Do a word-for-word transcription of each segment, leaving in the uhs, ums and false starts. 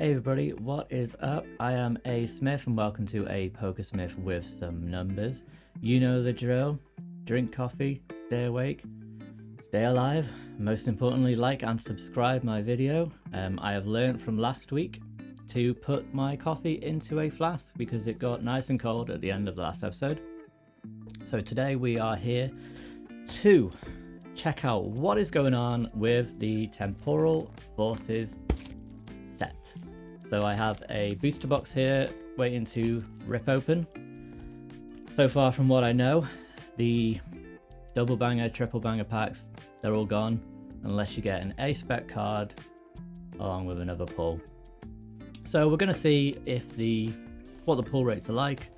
Hey everybody, what is up? I am A Smith and welcome to A Pokesmith with some numbers. You know the drill. Drink coffee, stay awake, stay alive. Most importantly, like and subscribe my video. Um, I have learned from last week to put my coffee into a flask because it got nice and cold at the end of the last episode. So today we are here to check out what is going on with the Temporal Forces set. So I have a booster box here waiting to rip open. So far from what I know, the double banger, triple banger packs, they're all gone unless you get an A-spec card along with another pull. So we're going to see if the what the pull rates are like.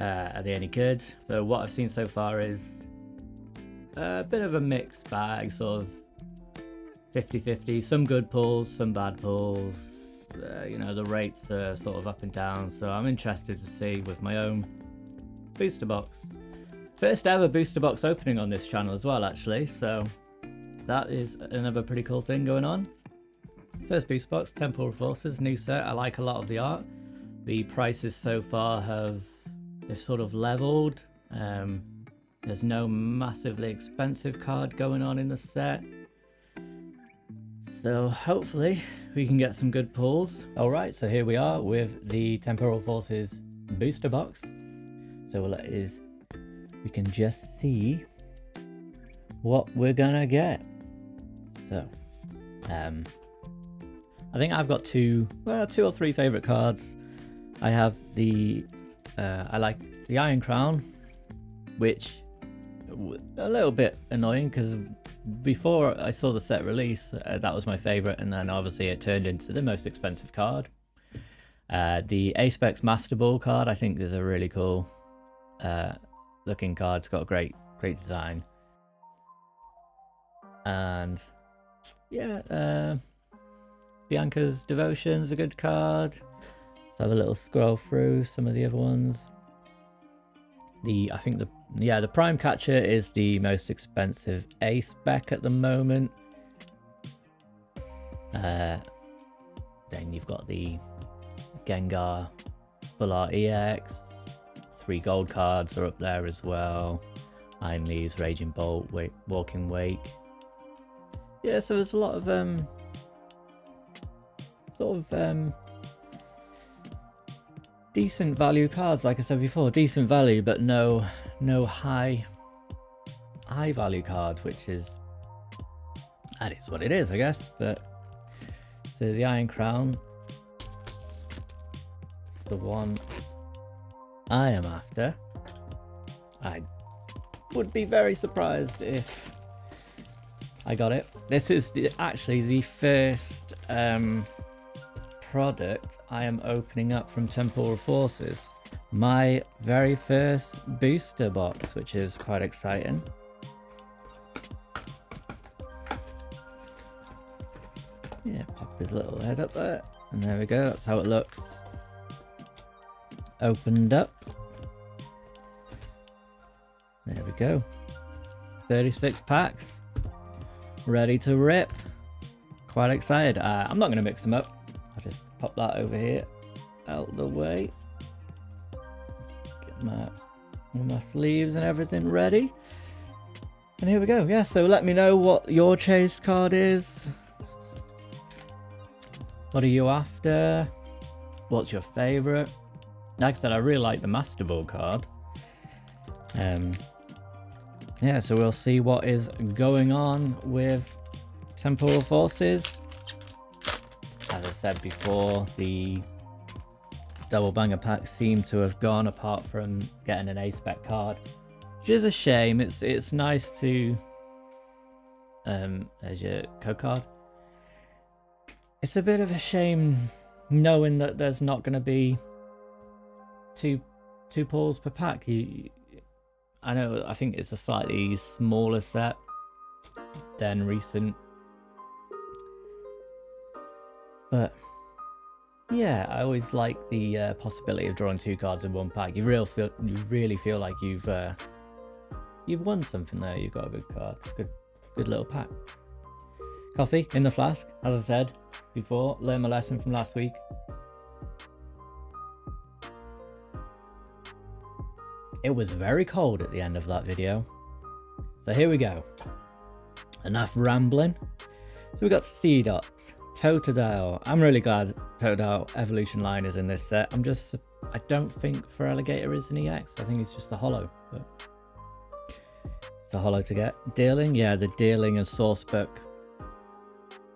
Uh, are they any good? So what I've seen so far is a bit of a mixed bag, sort of fifty fifty, some good pulls, some bad pulls. Uh, you know, the rates are sort of up and down, so I'm interested to see with my own booster box. First ever booster box opening on this channel as well, actually, so that is another pretty cool thing going on. First booster box, Temporal Forces, new set. I like a lot of the art. The prices so far have they've sort of leveled. Um, there's no massively expensive card going on in the set. So hopefully we can get some good pulls. All right, so here we are with the Temporal Forces booster box. So all that is, we can just see what we're gonna get. So, um, I think I've got two, well, two or three favorite cards. I have the, uh, I like the Iron Crown, which a little bit annoying because before I saw the set release, uh, that was my favorite, and then obviously it turned into the most expensive card. Uh, the Apex Master Ball card, I think, is a really cool uh, looking card. It's got a great, great design. And yeah, uh, Bianca's Devotion is a good card. Let's have a little scroll through some of the other ones. The I think the yeah the Prime Catcher is the most expensive A spec at the moment. Uh, then you've got the Gengar Full Art E X. Three gold cards are up there as well. Iron Leaves, Raging Bolt, Wake, Walking Wake. Yeah, so there's a lot of um sort of um. decent value cards, like I said before, decent value, but no, no high, high value card, which is, that is what it is, I guess. But so the Iron Crown, it's the one I am after. I would be very surprised if I got it. This is the, actually the first um, product I am opening up from Temporal Forces, my very first booster box, which is quite exciting. Yeah, pop his little head up there, and there we go, that's how it looks opened up. There we go, thirty-six packs ready to rip. Quite excited. uh, I'm not going to mix them up. I'll just pop that over here, out the way. Get my, my sleeves and everything ready. And here we go. Yeah, so let me know what your chase card is. What are you after? What's your favourite? Like I said, I really like the Master Ball card. Um, yeah, so we'll see what is going on with Temporal Forces. As I said before, the double banger packs seem to have gone, apart from getting an A-spec card, which is a shame. It's it's nice to um as your co-card. It's a bit of a shame knowing that there's not going to be two two pulls per pack. You, I know. I think it's a slightly smaller set than recent. But yeah, I always like the uh, possibility of drawing two cards in one pack. You real feel, you really feel like you've uh, you've won something there. You've got a good card, good, good little pack. Coffee in the flask, as I said before, learn my lesson from last week. It was very cold at the end of that video. So here we go. Enough rambling. So we got Seedot, Totodile. I'm really glad Totodile Evolution Line is in this set. I'm just, I don't think Feraligatr is an E X. I think it's just a holo. But it's a holo to get. Dealing, yeah, the Dealing and Sourcebook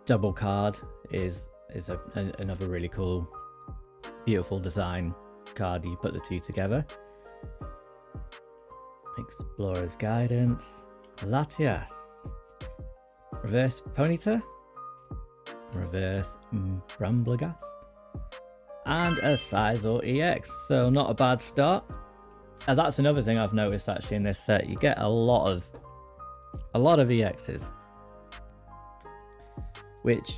double card is is a, a, another really cool, beautiful design card. You put the two together. Explorer's Guidance, Latias, Reverse Ponyta, Reverse Bramblegast, and a Scizor E X. So not a bad start. And that's another thing I've noticed actually in this set. You get a lot of a lot of E Xs, which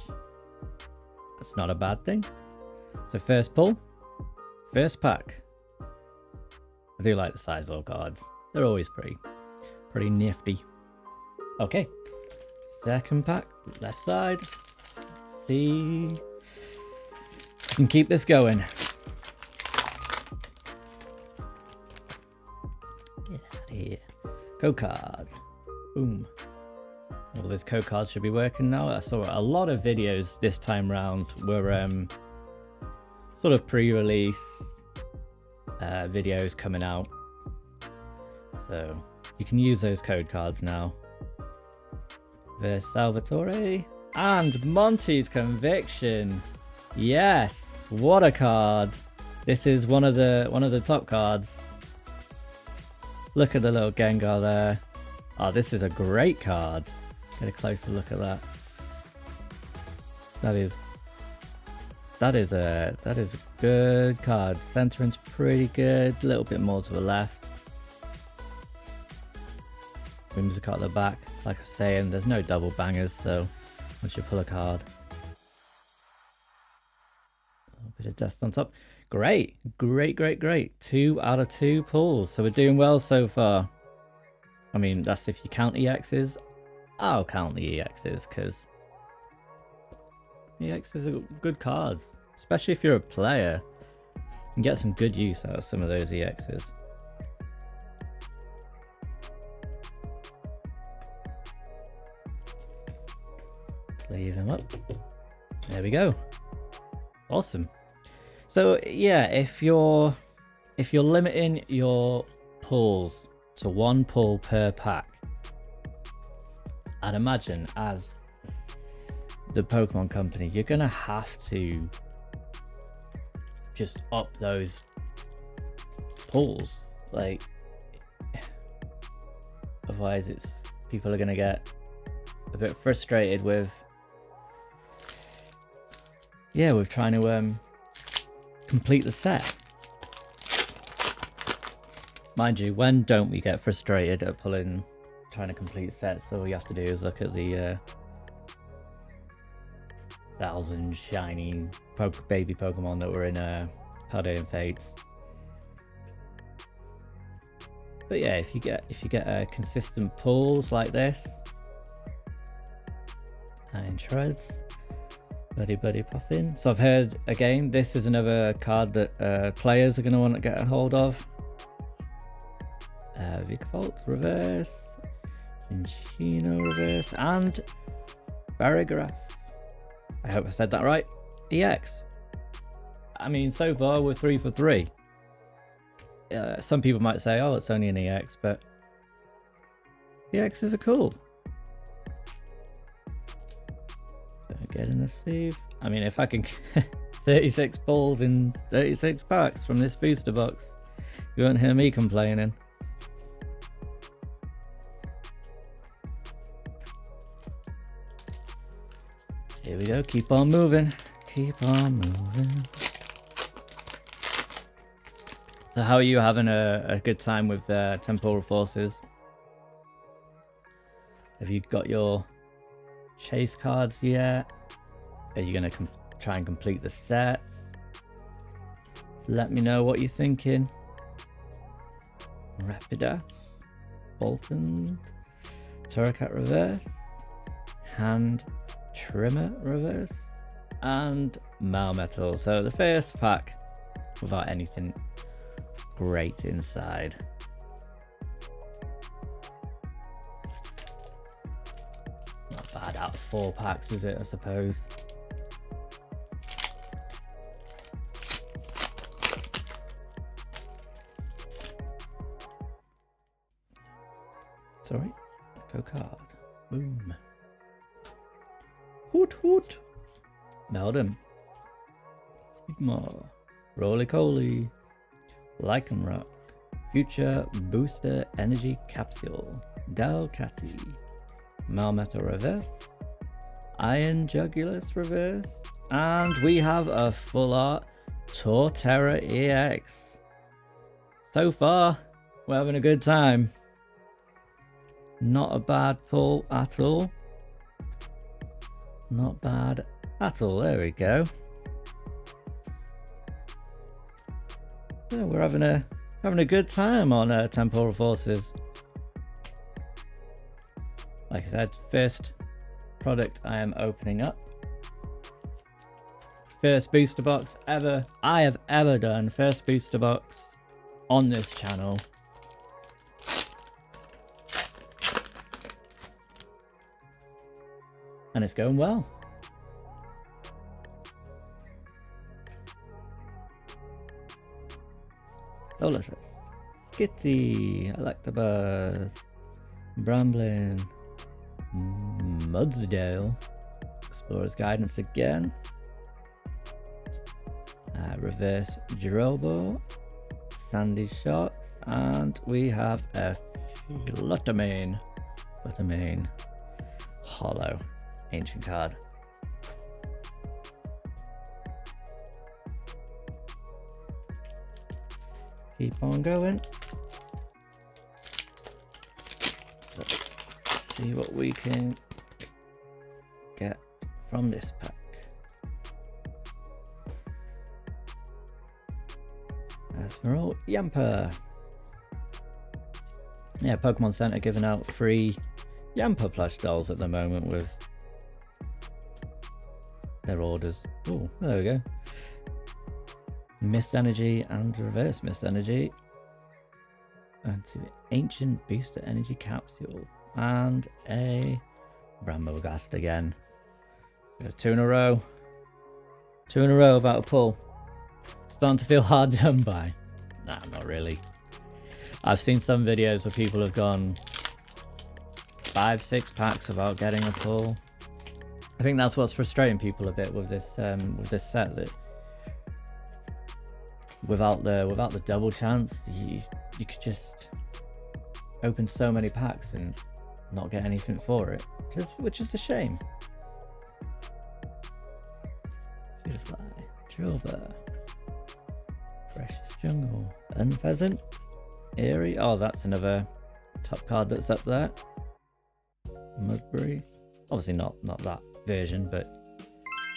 that's not a bad thing. So first pull, first pack. I do like the Scizor cards. They're always pretty, pretty nifty. Okay, second pack, left side. Let's see, we can keep this going. Get out of here. Co-card, boom. All of those co-cards should be working now. I saw a lot of videos this time round were um, sort of pre-release uh, videos coming out. So you can use those code cards now. Versus Salvatore and Morty's Conviction. Yes, what a card! This is one of the one of the top cards. Look at the little Gengar there. Oh, this is a great card. Get a closer look at that. That is that is a that is a good card. Centering's pretty good. A little bit more to the left. Whimsicott at the back, like I was saying, there's no double bangers, so once you pull a card. A little bit of dust on top. Great, great, great, great. Two out of two pulls, so we're doing well so far. I mean, that's if you count E Xs. I'll count the E Xs, because E Xs are good cards, especially if you're a player. You can get some good use out of some of those E Xs. Leave them up. There we go. Awesome. So yeah, if you're if you're limiting your pulls to one pull per pack, I'd imagine as the Pokemon company, you're gonna have to just up those pulls. Like, otherwise, it's people are gonna get a bit frustrated with. Yeah, we're trying to um, complete the set. Mind you, when don't we get frustrated at pulling, trying to complete sets? All you have to do is look at the uh, thousand shiny po baby Pokemon that were in uh, Paldea Fates. But yeah, if you get if you get uh, consistent pulls like this, Iron Shreds. Bloody bloody puffin. So I've heard again, this is another card that uh, players are going to want to get a hold of. Uh, Vicavolt reverse, Inchino reverse, and Barrigraph. I hope I said that right. E X. I mean, so far we're three for three. Uh, some people might say, "Oh, it's only an E X," but E Xs are cool. Get in the sleeve. I mean, if I can get thirty-six balls in thirty-six packs from this booster box, you won't hear me complaining. Here we go. Keep on moving. Keep on moving. So how are you having a, a good time with uh, Temporal Forces? Have you got your chase cards yet? Are you going to try and complete the set? Let me know what you're thinking. Rapidash, Bolton, Turricat reverse, Hand, Trimmer reverse and Melmetal. So the first pack without anything great inside. Not bad out of four packs, is it, I suppose? Sorry, go card. Boom. Hoot hoot. Meldum. Sigmar. Roly-Coly. Lycanroc. Future Booster Energy Capsule. Delcatty. Melmetal reverse. Iron Jugulus reverse. And we have a full art Torterra E X. So far, we're having a good time. Not a bad pull at all. Not bad at all. There we go. So we're having a having a good time on uh, Temporal Forces. Like I said, first product I am opening up. First booster box ever I have ever done. First booster box on this channel. And it's going well. Solasis. Skitty. Electabuzz. Bramblin. Mudsdale. Explorer's Guidance again. Uh, reverse Gerobo. Sandy Shots. And we have a Fluttermane. Fluttermane. Hollow. Ancient card. Keep on going. Let's see what we can get from this pack. Esmeralda Yamper. Yeah, Pokemon Center giving out free Yamper plush dolls at the moment with their orders. Oh, there we go. Mist Energy and reverse Mist Energy. And to the Ancient Booster Energy Capsule. And a Brambogast again. Two in a row. Two in a row without a pull. Starting to feel hard done by. Nah, not really. I've seen some videos where people have gone five, six packs without getting a pull. I think that's what's frustrating people a bit with this um, with this set, that without the without the double chance, you you could just open so many packs and not get anything for it, which is, which is a shame. Beautifly, Drillbur, Precious Jungle, Unpheasant, Eerie. Oh, that's another top card that's up there. Mudbury, obviously not not that version, but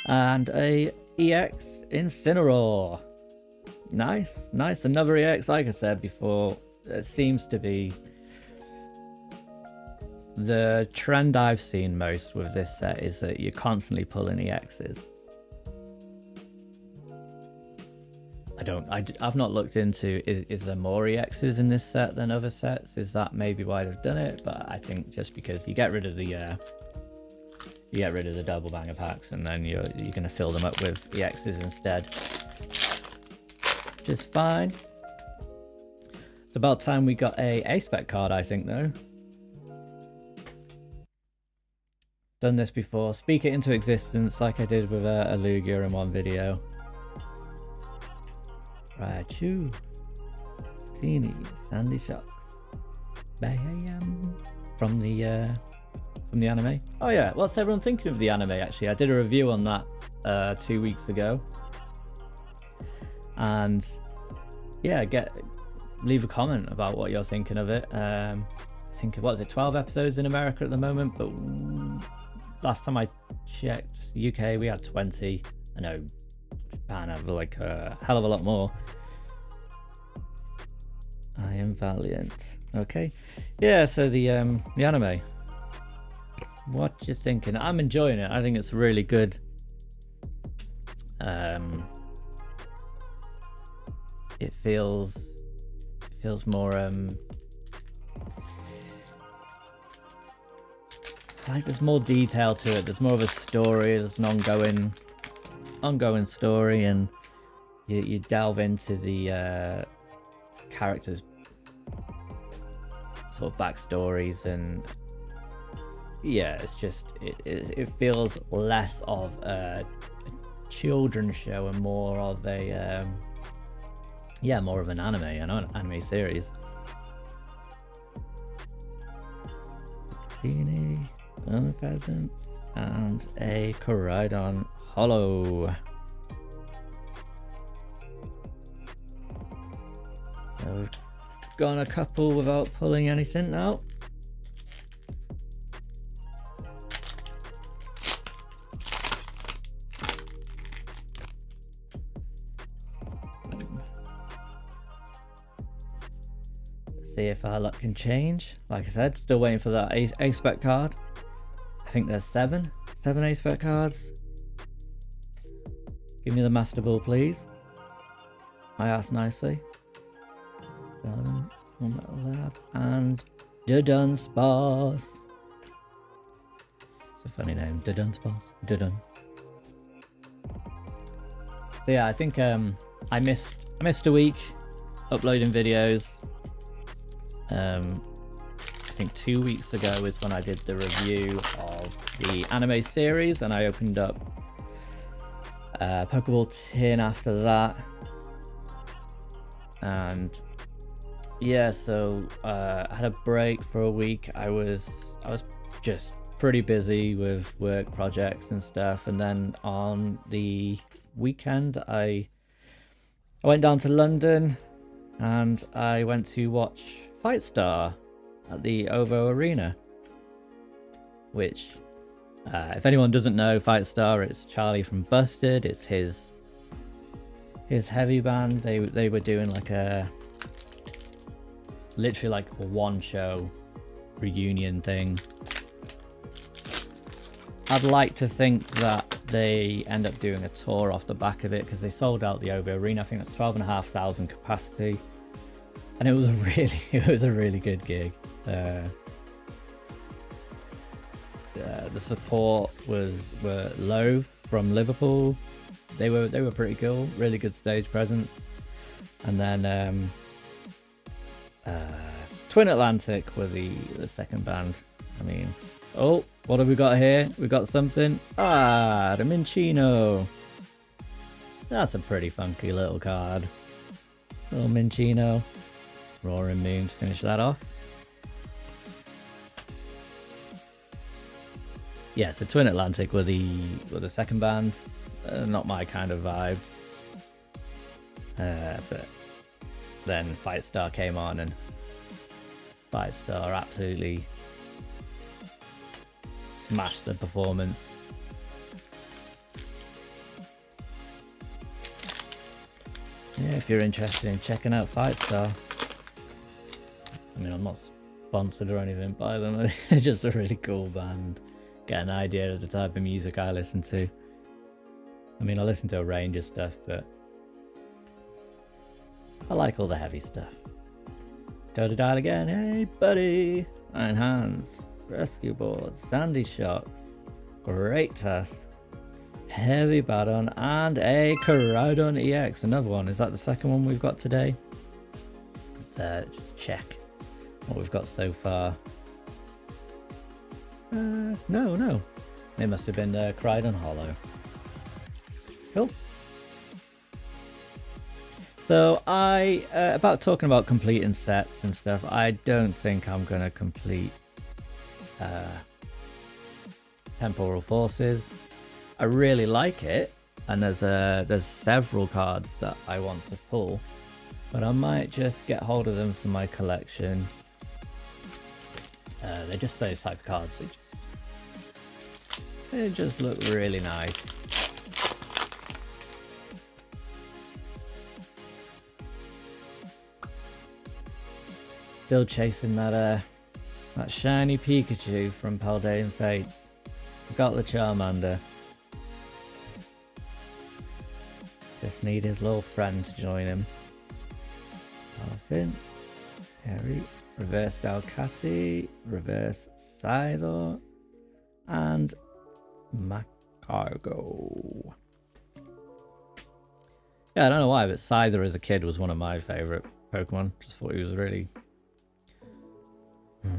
and a E X Incineroar. Nice, nice. Another E X, like I said before, it seems to be the trend I've seen most with this set, is that you're constantly pulling E Xs. I don't, I, I've not looked into, is, is there more E Xs in this set than other sets? Is that maybe why they've done it? But I think just because you get rid of the, uh, you get rid of the double banger packs, and then you're, you're going to fill them up with E Xs instead. Just fine. It's about time we got a A-Spec card, I think, though. Done this before. Speak it into existence, like I did with uh, a Lugia in one video. Raichu. Teeny. Sandy Shocks. Bayam. From the... Uh, From the anime. Oh yeah, what's everyone thinking of the anime? Actually, I did a review on that uh, two weeks ago, and yeah, get leave a comment about what you're thinking of it. Um, I think what is it, twelve episodes in America at the moment, but last time I checked, U K we had twenty. I know Japan have like a hell of a lot more. I am Valiant. Okay, yeah. So the um, the anime. what you thinking? I'm enjoying it. I think it's really good. Um, it feels it feels more. Um, like there's more detail to it. There's more of a story. There's an ongoing, ongoing story, and you you delve into the uh, characters' sort of backstories and. Yeah, it's just it, it, it feels less of a, a children's show and more of a um yeah more of an anime, you know, an anime series. Bikini, a pheasant, and a Koraidon holo. So we've gone a couple without pulling anything now. See if our luck can change. Like I said, still waiting for that ace, ace spec card. I think there's seven, seven ace spec cards. Give me the Master Ball, please. I asked nicely. Um, and the Dunsparce. It's a funny name, the Dunsparce. The Dun. So yeah, I think um, I missed, I missed a week uploading videos. Um, I think two weeks ago is when I did the review of the anime series, and I opened up uh, Pokeball tin after that. And yeah, so uh, I had a break for a week. I was I was just pretty busy with work projects and stuff. And then on the weekend, I I went down to London, and I went to watch Fightstar at the O V O Arena, which uh, if anyone doesn't know Fightstar, it's Charlie from Busted. It's his his heavy band. They they were doing like a literally like a one show reunion thing. I'd like to think that they end up doing a tour off the back of it, because they sold out the O V O Arena. I think that's twelve and a half thousand capacity. And it was a really, it was a really good gig. Uh, uh, the support was were low from Liverpool. They were they were pretty cool. Really good stage presence. And then um, uh, Twin Atlantic were the the second band. I mean, oh, what have we got here? We got something. Ah, the Mincino. That's a pretty funky little card. Little Mincino. Roaring Moon to finish that off. Yeah, so Twin Atlantic were the were the second band. Uh, not my kind of vibe. Uh, but then Fightstar came on, and Fightstar absolutely smashed the performance. Yeah, if you're interested in checking out Fightstar. I mean, I'm not sponsored or anything by them. It's just a really cool band. Get an idea of the type of music I listen to. I mean, I listen to a range of stuff, but I like all the heavy stuff. Toe to dial again. Hey, buddy. Iron Hands. Rescue Board. Sandy Shots. Great Tusk. Heavy Badon. And a Koraidon E X. Another one. Is that the second one we've got today? Let's uh, just check what we've got so far. Uh, no, no. It must have been uh, Koraidon holo. Cool. So I, uh, about talking about completing sets and stuff, I don't think I'm going to complete uh, Temporal Forces. I really like it, and there's, uh, there's several cards that I want to pull, but I might just get hold of them for my collection. Uh, they're just those type of cards. They just, they just look really nice. Still chasing that uh, That shiny Pikachu from Paldea Fates. Got the Charmander. Just need his little friend to join him. Dolphin. Harry. Reverse Dalcati. Reverse Scizor. And Macargo. Yeah, I don't know why, but Scyther as a kid was one of my favourite Pokemon. Just thought he was a really,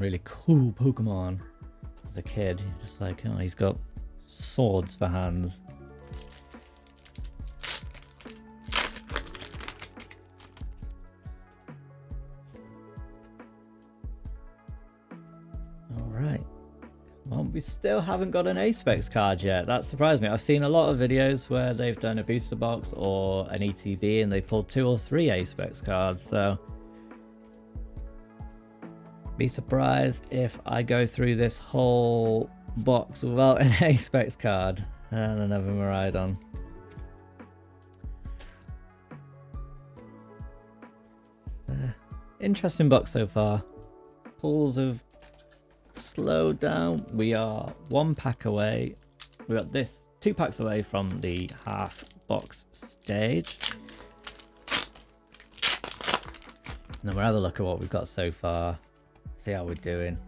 really cool Pokemon as a kid. Just like, oh, he's got swords for hands. Alright. Well, we still haven't got an Apex card yet. That surprised me. I've seen a lot of videos where they've done a booster box or an E T B and they pulled two or three Apex cards, so be surprised if I go through this whole box without an Apex card and another Miraidon. Uh, interesting box so far. Pulls of slow down. We are one pack away. We got this two packs away from the half box stage. And then we'll have a look at what we've got so far. See how we're doing.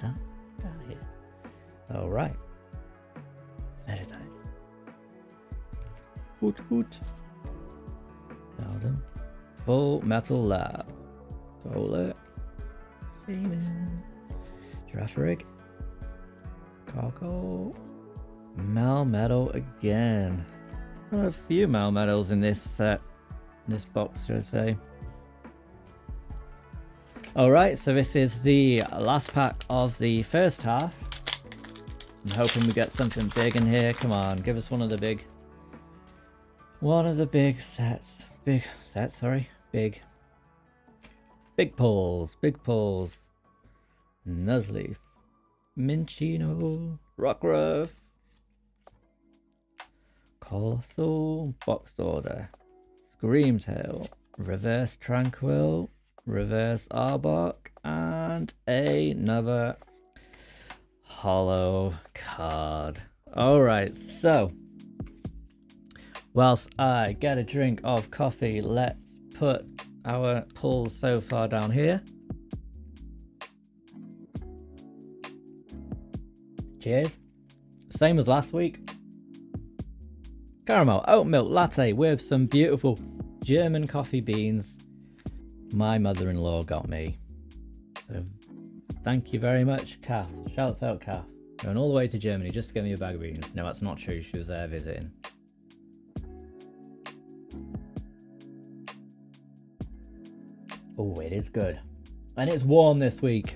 Down, down here. All right. There is it. Hoot hoot. Down. Full Metal Lab. Solar. Shaman. Girafarig. Coco. Melmetal again. A few Melmetals in this set. In this box, should I say. Alright, so this is the last pack of the first half. I'm hoping we get something big in here. Come on, give us one of the big... One of the big sets. Big sets, sorry. Big. Big pulls. Big pulls. Nuzleaf. Minchino. Rockruff. Colossal. Boxed Order. Screamtail. Reverse Tranquil. Reverse Arbok, and another holo card. Alright, so whilst I get a drink of coffee, let's put our pull so far down here. Cheers. Same as last week. Caramel oat milk latte with some beautiful German coffee beans. My mother-in-law got me. So thank you very much, Kath. Shouts out, Kath. Going all the way to Germany just to get me a bag of beans. No, that's not true. She was there visiting. Oh, it is good. And it's warm this week.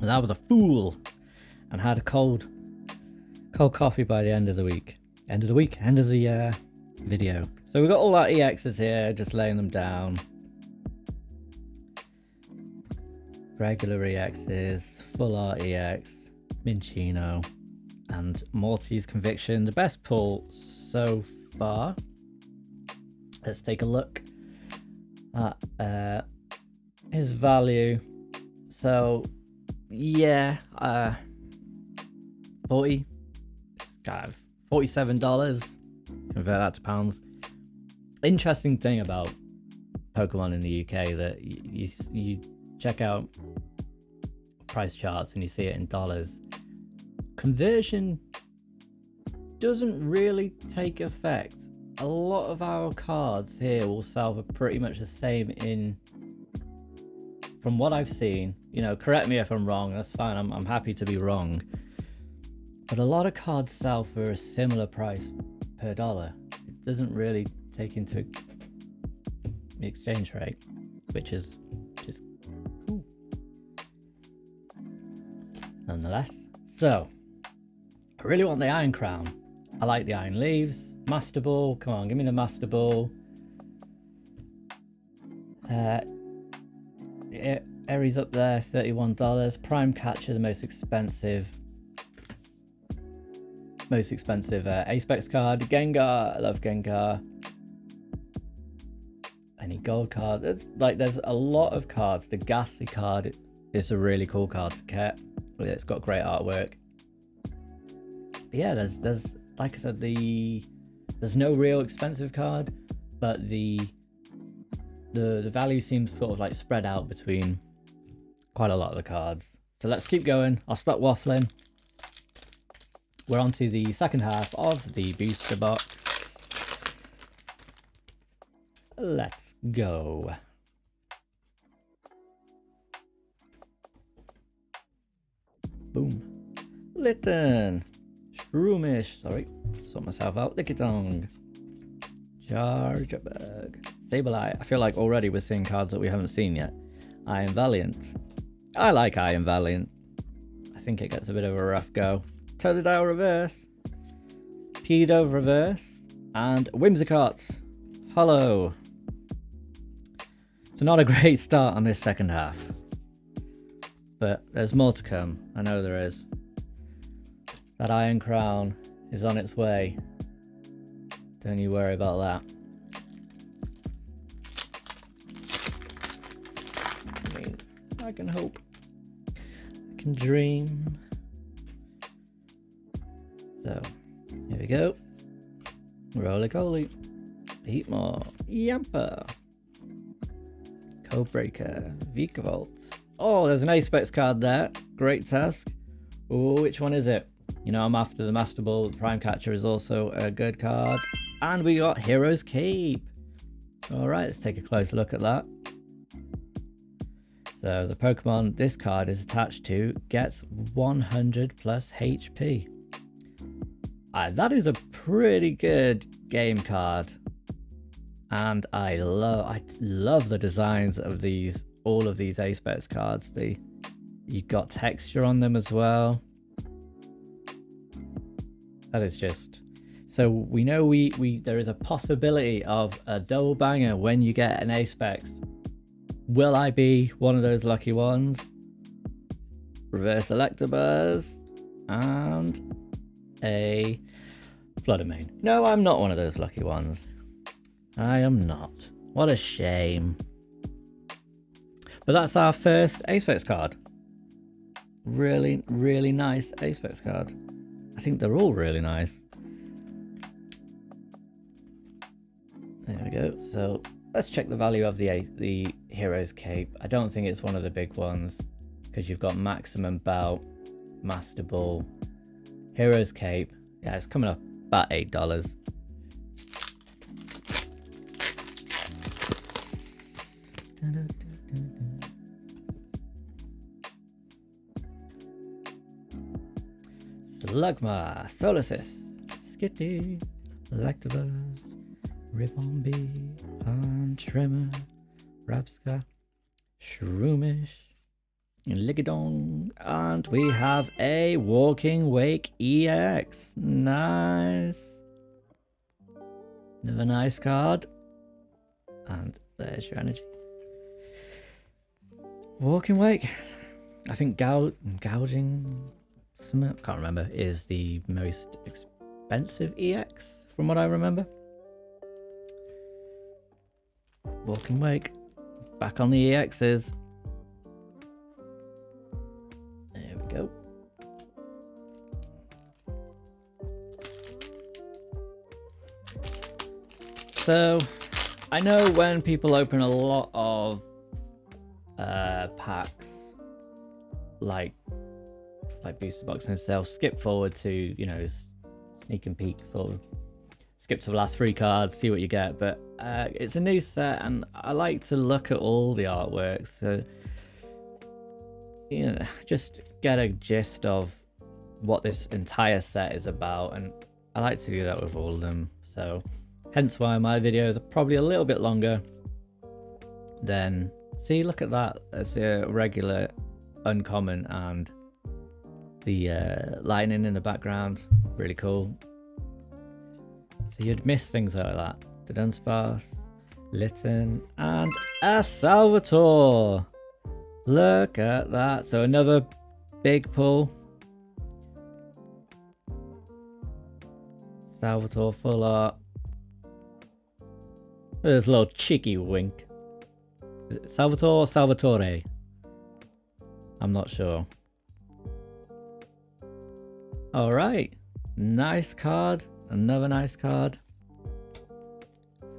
And I was a fool and had a cold, cold coffee by the end of the week. End of the week, end of the uh, video. So we've got all our E Xs here, just laying them down. Regular E Xs, full art E X, Minchino, and Morty's Conviction. The best pull so far. Let's take a look at uh, his value. So, yeah, uh, forty, kind of forty-seven dollars. Convert that to pounds. Interesting thing about Pokemon in the U K that you you. Check out price charts and you see it in dollars. Conversion doesn't really take effect. A lot of our cards here will sell for pretty much the same in, from what I've seen, you know, correct me if I'm wrong, that's fine, I'm, I'm happy to be wrong. But a lot of cards sell for a similar price per dollar. It doesn't really take into the exchange rate, which is just nonetheless. So I really want the Iron Crown. I like the Iron Leaves. Master Ball, come on, give me the Master Ball. Uh, Eri's up there, thirty-one dollars. Prime Catcher, the most expensive, most expensive uh, Apex card. Gengar, I love Gengar. Any gold cards? There's, like, there's a lot of cards. The Ghastly card is a really cool card to get. It's got great artwork. But yeah, there's, there's, like I said, the there's no real expensive card, but the the the value seems sort of like spread out between quite a lot of the cards. So let's keep going. I'll stop waffling. We're on to the second half of the booster box. Let's go. Boom. Litten. Shroomish. Sorry. Sort myself out. Lickitung. Chargerberg. Sableye. I feel like already we're seeing cards that we haven't seen yet. Iron Valiant. I like Iron Valiant. I think it gets a bit of a rough go. Totodile Reverse. Pedo Reverse. And Whimsicott. Hollow. So not a great start on this second half. But there's more to come. I know there is. That Iron Crown is on its way. Don't you worry about that. I mean, I can hope. I can dream. So, here we go. Roly-coly. Heatmore. Yamper. Codebreaker. Vikavolt. Oh, there's an Apex card there. Great task. Oh, which one is it? You know, I'm after the Master Ball. The Prime Catcher is also a good card. And we got Hero's Cape. All right, let's take a close look at that. So the Pokemon this card is attached to gets one hundred plus H P. Ah, that is a pretty good game card. And I love, I love the designs of these, all of these Apex cards. They, you got texture on them as well. That is just, so we know we, we there is a possibility of a double banger when you get an Apex. Will I be one of those lucky ones? Reverse Electabuzz and a Fluttermane. No, I'm not one of those lucky ones. I am not. What a shame. But that's our first Apex card. Really, really nice Apex card. I think they're all really nice. There we go. So let's check the value of the the Hero's Cape. I don't think it's one of the big ones because you've got Maximum Belt, Master Ball, Hero's Cape. Yeah, it's coming up about eight dollars. Slugma, Solasis, Skitty, Lactobus, Ribombee, and Tremor, Rapska, Shroomish, Ligadong, and we have a Walking Wake E X. Nice. Another nice card. And there's your energy. Walking Wake. I think gout gouging. I can't remember, is the most expensive E X from what I remember. Walking Wake, back on the E Xs. There we go. So I know when people open a lot of uh, packs, like like booster boxes, they'll skip forward to, you know, sneak and peek, sort of skip to the last three cards, see what you get. But uh, it's a new set and I like to look at all the artwork, so, you know, just get a gist of what this entire set is about, and I like to do that with all of them. So hence why my videos are probably a little bit longer than, see, look at that, that's a regular, uncommon, and the uh, lightning in the background, really cool. So you'd miss things like that. The Dunsparce, Litten, and a Salvatore. Look at that. So another big pull. Salvatore full art. This little cheeky wink. Is it Salvatore or Salvatore? I'm not sure. Alright. Nice card. Another nice card.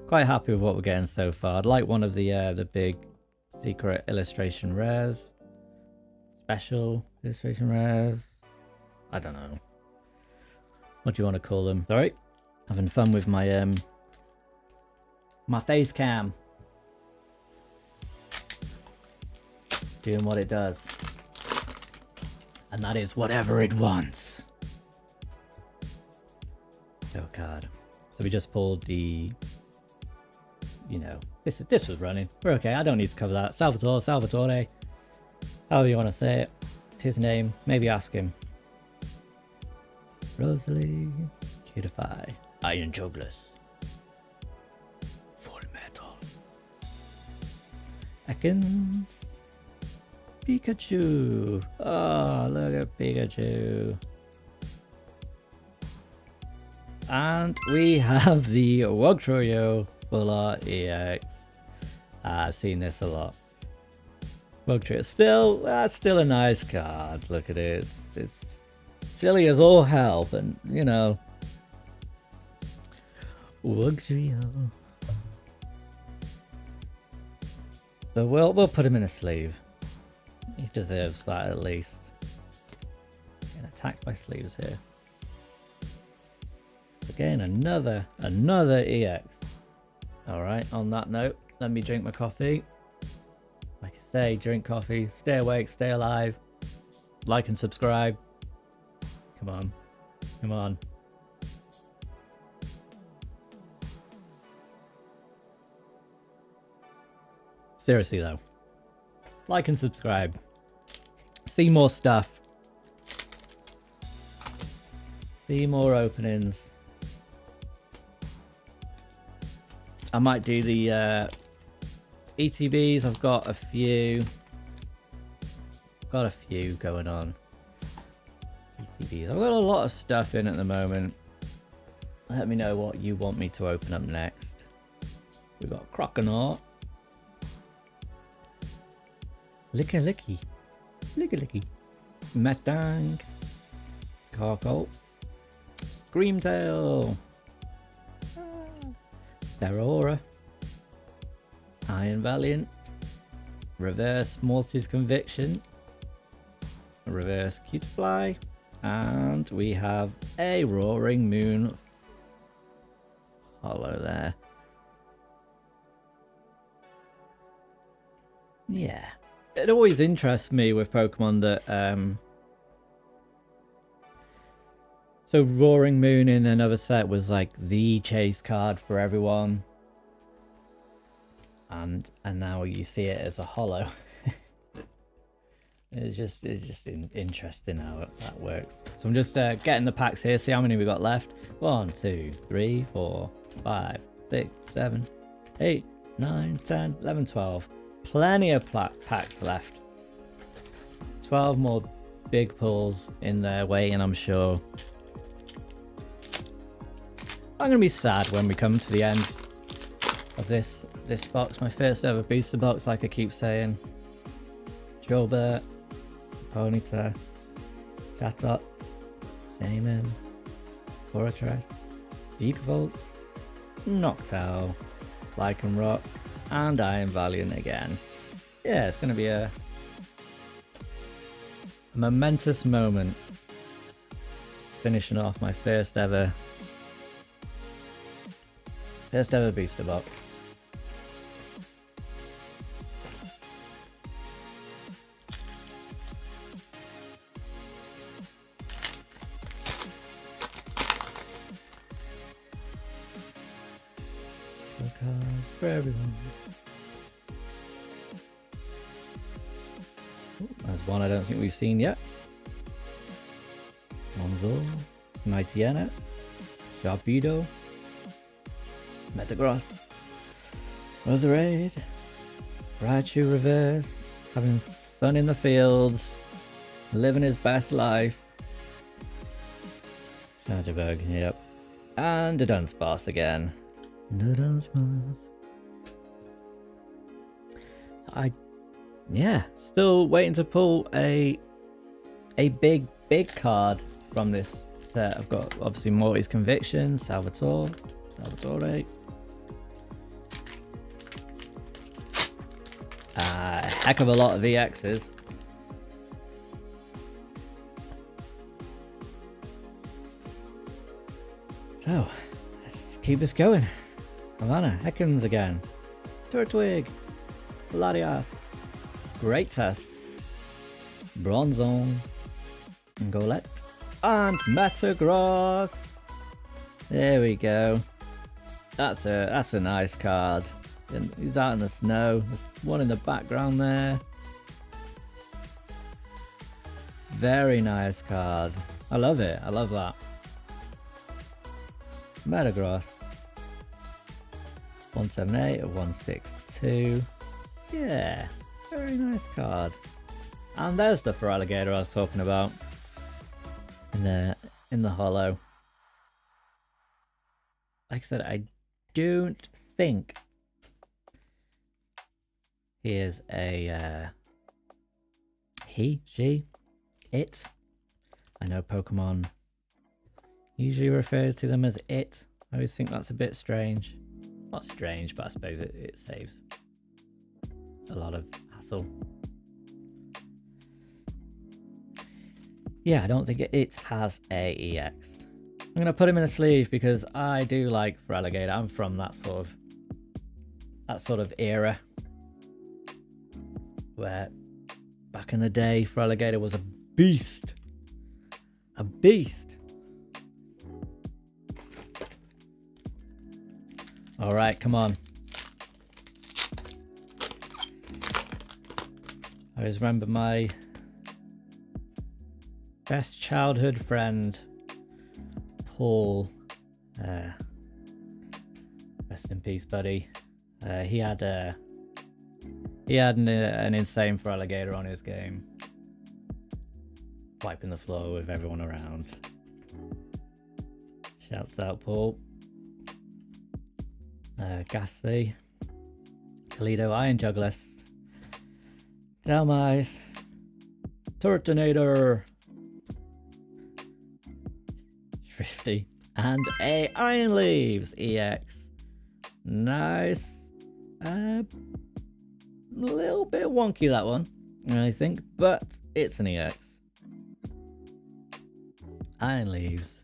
Quite happy with what we're getting so far. I'd like one of the uh, the big secret illustration rares. Special illustration rares. I don't know. What do you want to call them? Alright. Having fun with my um my face cam. Doing what it does. And that is whatever it wants. Oh card. So we just pulled the, you know, this this was running. We're okay, I don't need to cover that. Salvatore, Salvatore. However you want to say it. It's his name. Maybe ask him. Rosalie. Cutify. Iron Jugglers. Full Metal. Ekans. Pikachu. Oh, look at Pikachu. And we have the Wugtrio Full E X. Ah, I've seen this a lot. Wugtrio. Still, that's still a nice card. Look at it. It's, it's silly as all hell, but you know. Wugtrio. So we'll, we'll put him in a sleeve. He deserves that at least. Getting attacked by sleeves here. Again, another, another E X. Alright, on that note, let me drink my coffee. Like I say, drink coffee, stay awake, stay alive. Like and subscribe. Come on. Come on. Seriously though. Like and subscribe. See more stuff. See more openings. I might do the uh, E T Bs. I've got a few. Got a few going on. E T Bs. I've got a lot of stuff in at the moment. Let me know what you want me to open up next. We've got Croconaut. Licky Licky. Licky Licky. Metang. Carcolt. Screamtail. Aurora, Iron Valiant, Reverse Morty's Conviction, Reverse Cutify, and we have a Roaring Moon Hollow there. Yeah, it always interests me with Pokemon that, um, so Roaring Moon in another set was like the chase card for everyone. And and now you see it as a holo. It's just it's just in, interesting how that works. So I'm just uh, getting the packs here, see how many we got left. One, two, three, four, five, six, seven, eight, nine, ten, eleven, twelve. Plenty of packs left. twelve more big pulls in their way, and I'm sure. I'm going to be sad when we come to the end of this this box, my first ever booster box, like I keep saying. Drillbert, Ponyta, Chatot, Shaman, Fortress, Vikavolt, Noctowl, Lycanroc, and Iron Valiant again. Yeah, it's going to be a, a momentous moment, finishing off my first ever First ever booster box. Show cards for everyone. Ooh, there's one I don't think we've seen yet. Monzor, Nightiana, Sharpedo. Metagross, Roserade, Raichu Reverse, having fun in the fields, living his best life. Chargerberg, yep. And a Dunsparce again. The Dunsparce. I, yeah, still waiting to pull a a big, big card from this set. I've got obviously Morty's Conviction, Salvatore, Salvatore. Uh, a heck of a lot of V Xs. So, let's keep this going. Havana, Heckins again. Turtwig. Latias. Great test. Bronzong. Golette. And Metagross. There we go. That's a that's a nice card. And he's out in the snow. There's one in the background there. Very nice card. I love it. I love that. Metagross. one seventy-eight or one sixty-two. Yeah. Very nice card. And there's the Feraligatr I was talking about. In the, in the hollow. Like I said, I don't think... Here's a, uh, he, she, it. I know Pokemon usually refer to them as it. I always think that's a bit strange. Not strange, but I suppose it, it saves a lot of hassle. Yeah, I don't think it, it has a E X. I'm going to put him in a sleeve because I do like Feraligatr. I'm from that sort of, that sort of era. Where back in the day, Feraligatr was a beast. A beast. Alright, come on. I always remember my best childhood friend, Paul. Uh, rest in peace, buddy. Uh, he had a... He had an, uh, an insane Feraligatr on his game. Wiping the floor with everyone around. Shouts out, Paul. Uh, Ghastly. Kaleido Iron Juggles. Delmise. Turtonator. Shrifty. And a Iron Leaves E X. Nice. Uh... A little bit wonky, that one, I think, but it's an E X. Iron Leaves.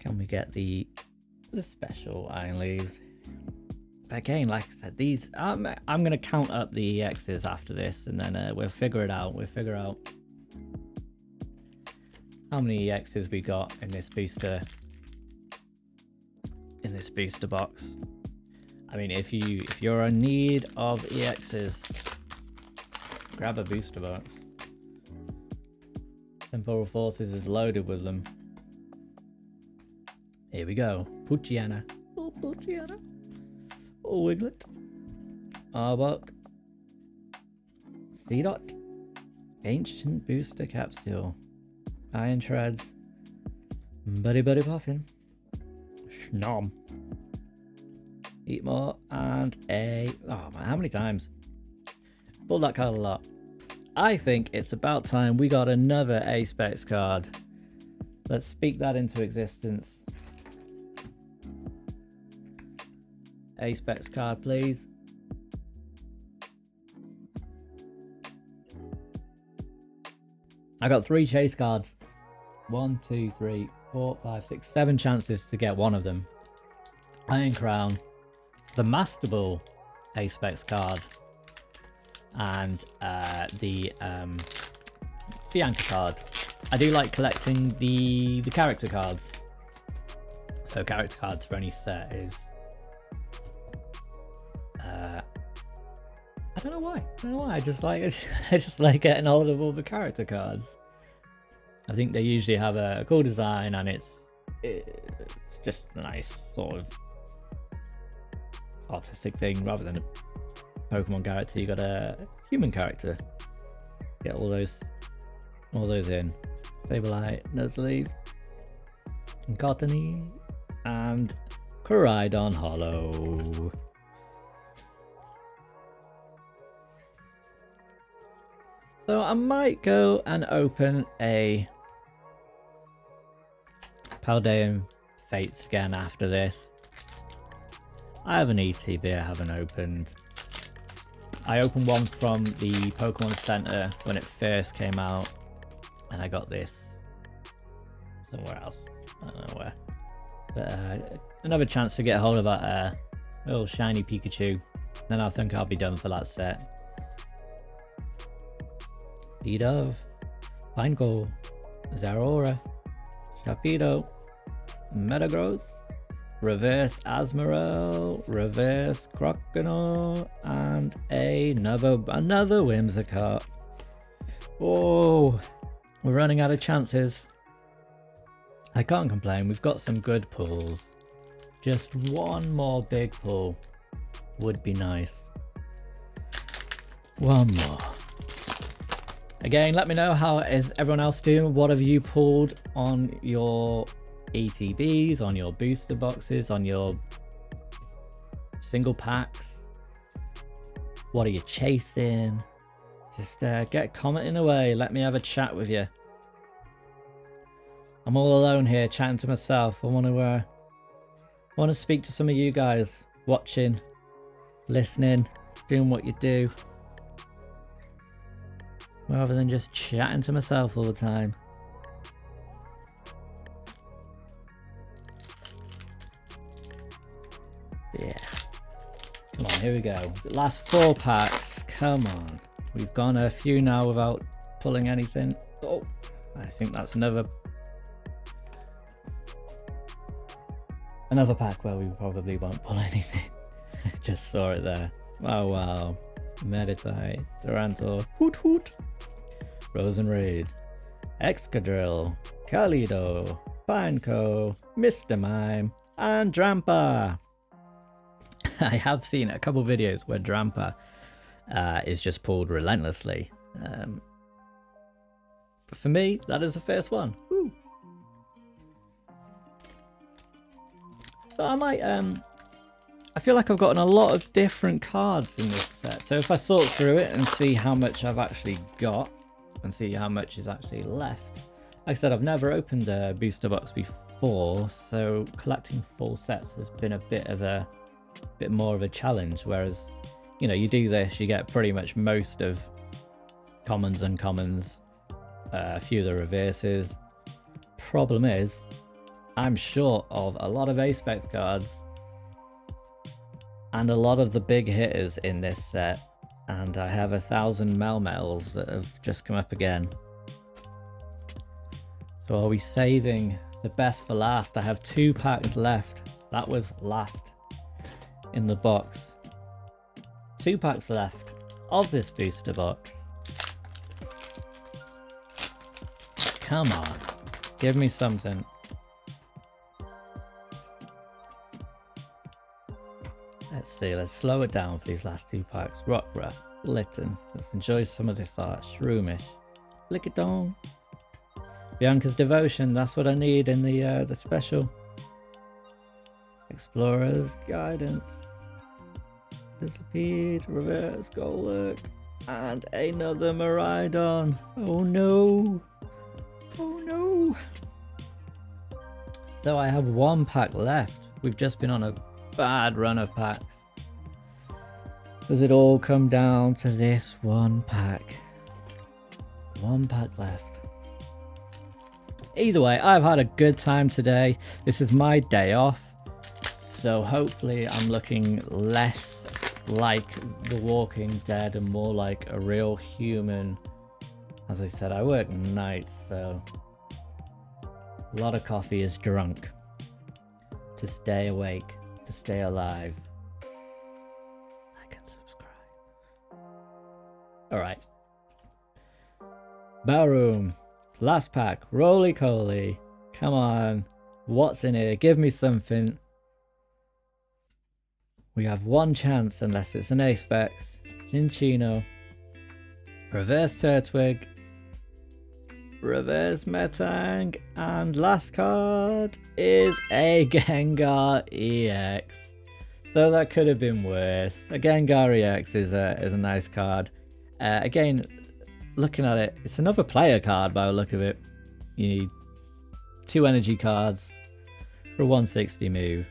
Can we get the the special Iron Leaves? But again, like I said, these I'm I'm gonna count up the E Xs after this, and then uh, we'll figure it out. We'll figure out how many E Xs we got in this booster in this booster box. I mean, if you if you're in need of E Xs, grab a booster box. Temporal Forces is loaded with them. Here we go. Poochyena. Oh, Poochyena. Oh, Wiglet. Arbok. Seedot. Ancient Booster Capsule. Iron Treads. Buddy Buddy Puffin. Schnom. Eat more and a oh man, how many times? Pulled that card a lot. I think it's about time we got another Apex card. Let's speak that into existence. Apex card, please. I got three chase cards. One, two, three, four, five, six, seven chances to get one of them. Iron Crown. The Master Ball Apex card and uh, the um, Bianca card. I do like collecting the the character cards. So character cards for any set is uh, I don't know why. I don't know why. I just like I just like getting hold of all the character cards. I think they usually have a, a cool design and it's it's just a nice sort of artistic thing rather than a Pokemon character. You got a human character. Get all those, all those in. Sableye, Nuzleaf, Cottony, and Koraidon Hollow. So I might go and open a Paldea Fates again after this. I have an E T B I haven't opened. I opened one from the Pokemon Center when it first came out, and I got this somewhere else. I don't know where. But uh, another chance to get a hold of that uh, little shiny Pikachu. Then I think I'll be done for that set. Dove, Pinecoal, Zeraora, Sharpedo, Metagross, Reverse Azumarill, Reverse Croconaw, and another, another Whimsicott. Oh, we're running out of chances. I can't complain, we've got some good pulls. Just one more big pull would be nice. One more. Again, let me know how is everyone else doing. What have you pulled on your E T Bs, on your booster boxes, on your single packs? What are you chasing? Just uh, get commenting away. Let me have a chat with you. I'm all alone here chatting to myself. I want to uh, I want to speak to some of you guys watching, listening, doing what you do, rather than just chatting to myself all the time. Yeah. Come on, here we go. The last four packs. Come on. We've gone a few now without pulling anything. Oh, I think that's another another pack where we probably won't pull anything. I just saw it there. Oh wow. Meditite, Durantor, Hoot Hoot, Roserade, Excadrill, Kaleido, Pineco, Mister Mime, and Drampa. I have seen a couple videos where Drampa uh, is just pulled relentlessly. Um, but for me, that is the first one. Woo. So I might... Um, I feel like I've gotten a lot of different cards in this set. So if I sort through it and see how much I've actually got and see how much is actually left. Like I said, I've never opened a booster box before, so collecting full sets has been a bit of a bit more of a challenge. Whereas, you know, you do this, you get pretty much most of commons and commons, uh, a few of the reverses. Problem is, I'm short of a lot of Apex cards and a lot of the big hitters in this set, and I have a thousand Melmels that have just come up again. So are we saving the best for last? I have two packs left. That was last in the box. Two packs left of this booster box. Come on, give me something. Let's see, let's slow it down for these last two packs. Rockruff, Litten. Let's enjoy some of this art. Shroomish. Lickitung. Bianca's Devotion, that's what I need in the uh, the special. Explorer's Guidance. Sizzipede, Reverse Golurk. And another Miraidon. Oh no. Oh no. So I have one pack left. We've just been on a bad run of packs. Does it all come down to this one pack? One pack left. Either way, I've had a good time today. This is my day off, so hopefully I'm looking less like The Walking Dead and more like a real human. As I said, I work nights, so a lot of coffee is drunk to stay awake, to stay alive. Like and subscribe. Alright. Ballroom. Last pack. Roly Coly. Come on. What's in here? Give me something. We have one chance unless it's an Apex. Chinchino. Reverse Turtwig. Reverse Metang, and last card is a Gengar E X. So that could have been worse. A Gengar E X is a, is a nice card. Uh, again, looking at it, it's another player card by the look of it. You need two energy cards for a one sixty move.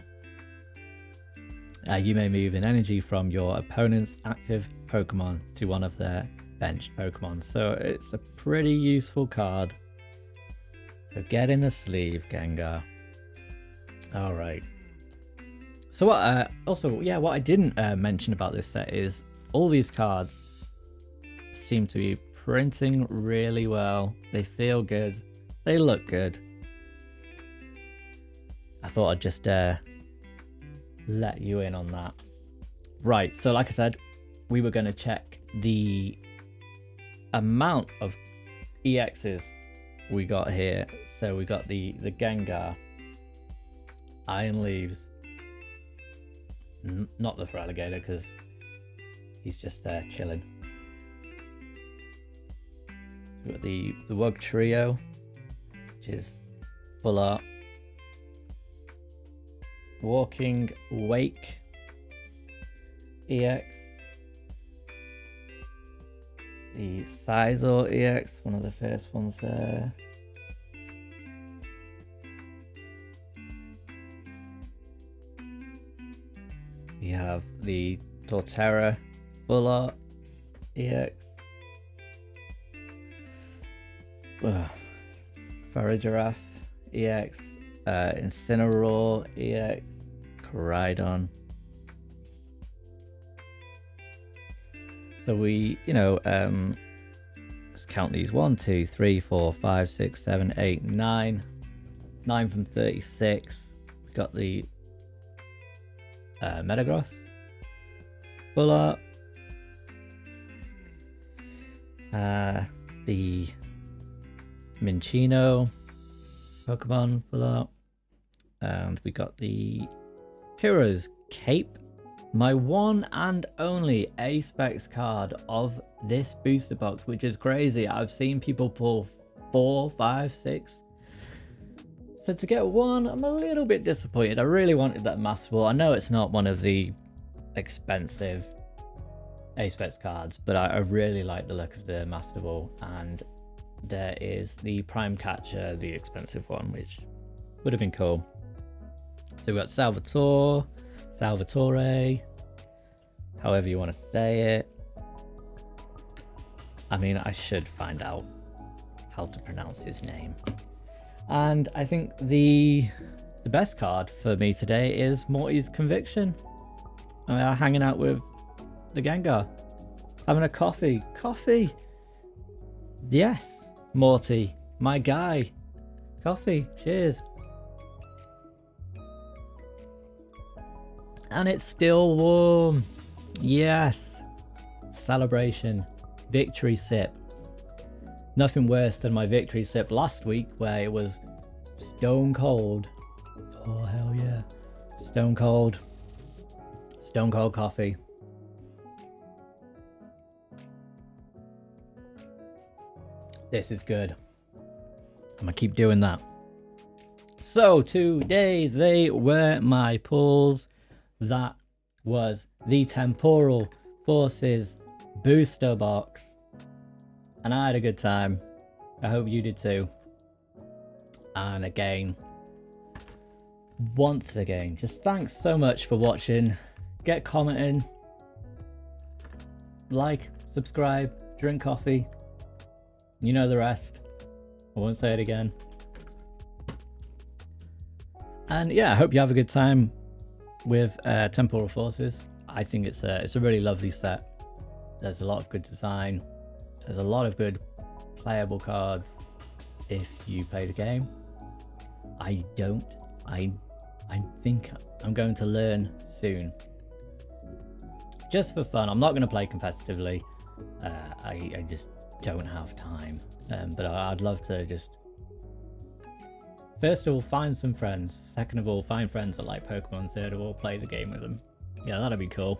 Uh, you may move an energy from your opponent's active Pokemon to one of their benched Pokemon. So it's a pretty useful card. So get in the sleeve, Gengar. All right. So what? Uh, also, yeah, what I didn't uh, mention about this set is all these cards seem to be printing really well. They feel good. They look good. I thought I'd just uh, let you in on that. Right. So like I said, we were going to check the amount of E Xs we got here. So we got the, the Gengar, Iron Leaves, N not the Feraligatr because he's just there uh, chilling. We've got the, the Wugtrio, which is full art. Walking Wake, E X. The Scizor E X, one of the first ones there. We have the Torterra Full Art E X. Uh, Feraligatr E X. Uh, Incineroar E X. Koraidon. So we, you know, um, let's count these. one, two, three, four, five, six, seven, eight, nine. nine from thirty-six. We've got the uh, Metagross. Full Art. Uh, the Minccino Pokemon Full Art. And we got the Hero's Cape. My one and only Apex card of this booster box, which is crazy. I've seen people pull four, five, six. So to get one, I'm a little bit disappointed. I really wanted that Master Ball. I know it's not one of the expensive Apex cards, but I, I really like the look of the Master Ball. And there is the Prime Catcher, the expensive one, which would have been cool. So we've got Salvatore. Salvatore, however you want to say it. I mean, I should find out how to pronounce his name. And I think the the best card for me today is Morty's Conviction. I mean, I'm hanging out with the Gengar, having a coffee. Coffee. Yes, Morty, my guy. Coffee. Cheers. And it's still warm. Yes. Celebration. Victory sip. Nothing worse than my victory sip last week where it was stone cold. Oh, hell yeah. Stone cold. Stone cold coffee. This is good. I'm going to keep doing that. So today they were my pulls. That was the Temporal Forces booster box, and I had a good time. I hope you did too. And again, once again, just thanks so much for watching. Get commenting, like, subscribe, drink coffee, you know the rest. I won't say it again. And yeah, I hope you have a good time with uh, Temporal Forces. I think it's a, it's a really lovely set. There's a lot of good design. There's a lot of good playable cards if you play the game. I don't. I, I think I'm going to learn soon. Just for fun. I'm not going to play competitively. Uh, I, I just don't have time. Um, but I, I'd love to just... First of all, find some friends. Second of all, find friends that like Pokemon. Third of all, play the game with them. Yeah, that'd be cool.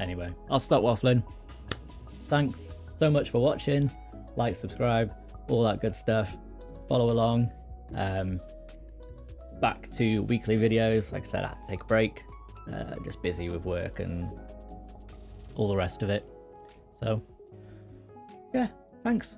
Anyway, I'll stop waffling. Thanks so much for watching. Like, subscribe, all that good stuff. Follow along. Um, back to weekly videos. Like I said, I had to take a break. Uh, just busy with work and all the rest of it. So, yeah, Thanks.